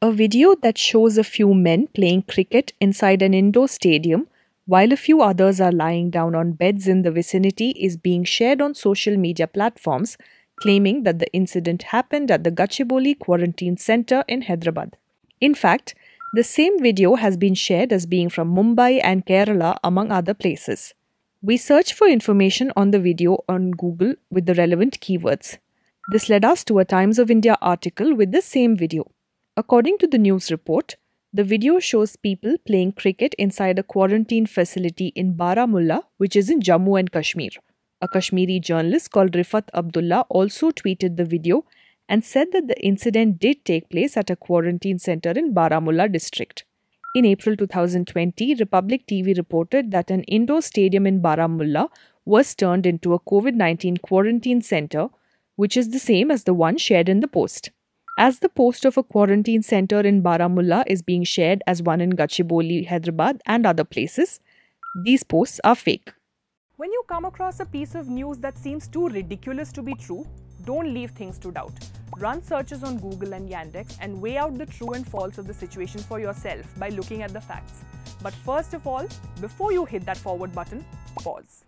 A video that shows a few men playing cricket inside an indoor stadium while a few others are lying down on beds in the vicinity is being shared on social media platforms, claiming that the incident happened at the Gachibowli quarantine center in Hyderabad. In fact, the same video has been shared as being from Mumbai and Kerala, among other places. We searched for information on the video on Google with the relevant keywords. This led us to a Times of India article with the same video. According to the news report, the video shows people playing cricket inside a quarantine facility in Baramulla, which is in Jammu and Kashmir. A Kashmiri journalist called Rifat Abdullah also tweeted the video and said that the incident did take place at a quarantine center in Baramulla district. In April 2020, Republic TV reported that an indoor stadium in Baramulla was turned into a COVID-19 quarantine center, which is the same as the one shared in the post. As the post of a quarantine center in Baramulla is being shared as one in Gachibowli, Hyderabad and other places, these posts are fake. When you come across a piece of news that seems too ridiculous to be true, don't leave things to doubt. Run searches on Google and Yandex and weigh out the true and false of the situation for yourself by looking at the facts. But first of all, before you hit that forward button, pause.